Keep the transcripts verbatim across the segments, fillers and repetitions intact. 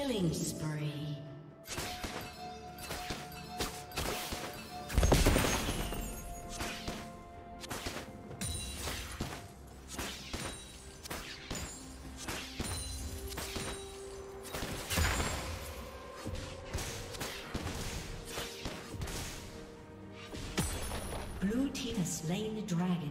Killing spree. Blue team has slain the dragon.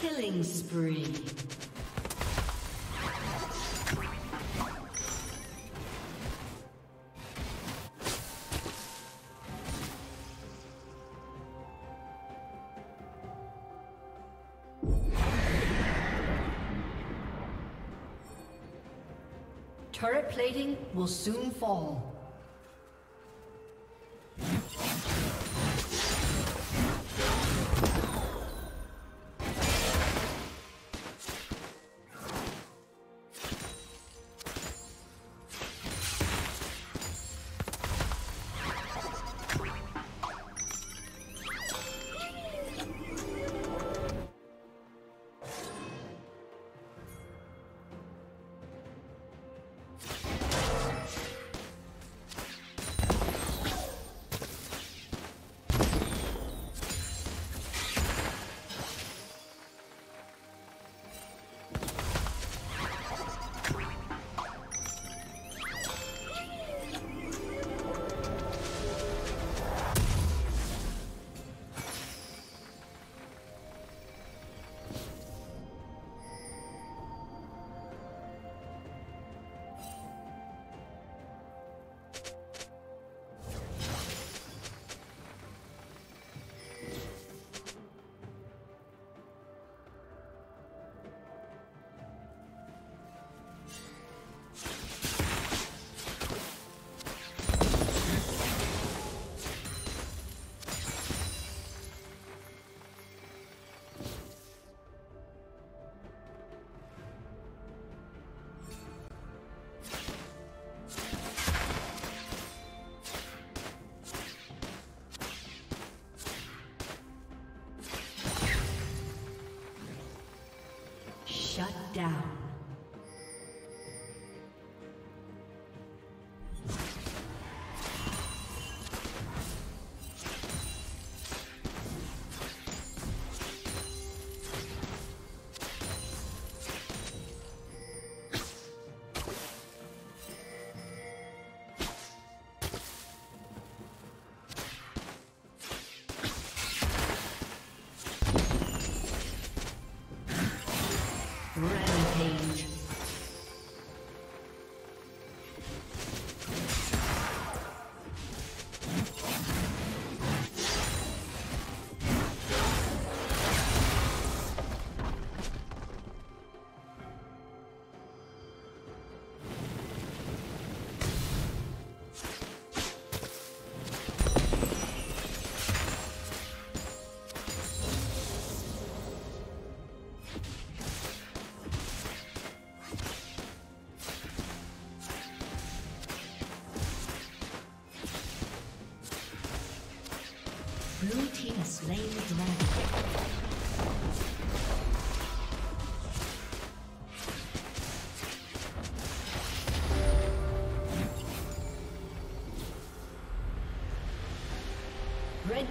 Killing spree. Turret plating will soon fall. down. Blue team has slain the dragon. Red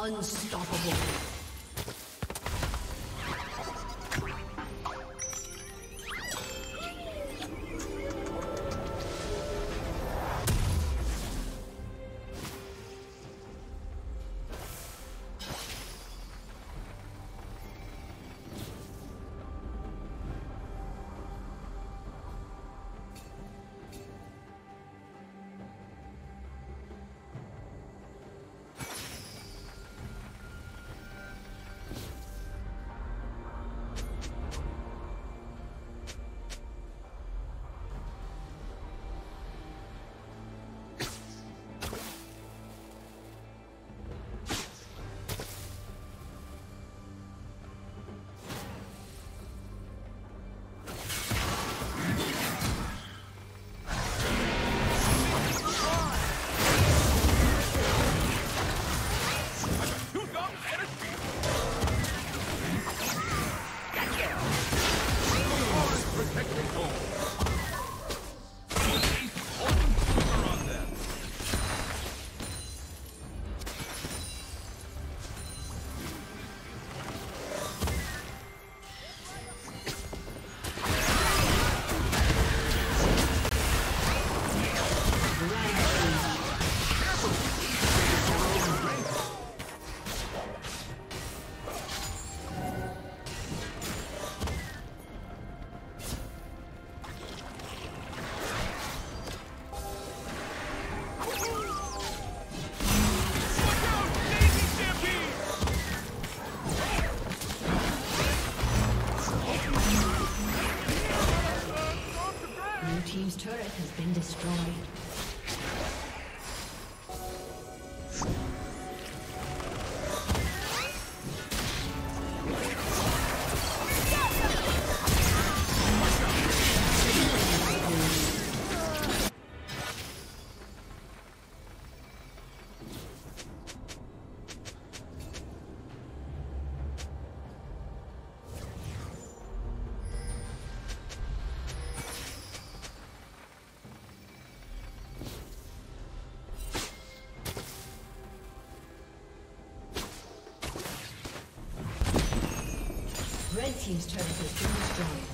Unstoppable. Destroyed. Red team's turret has been destroyed.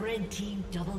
Red team double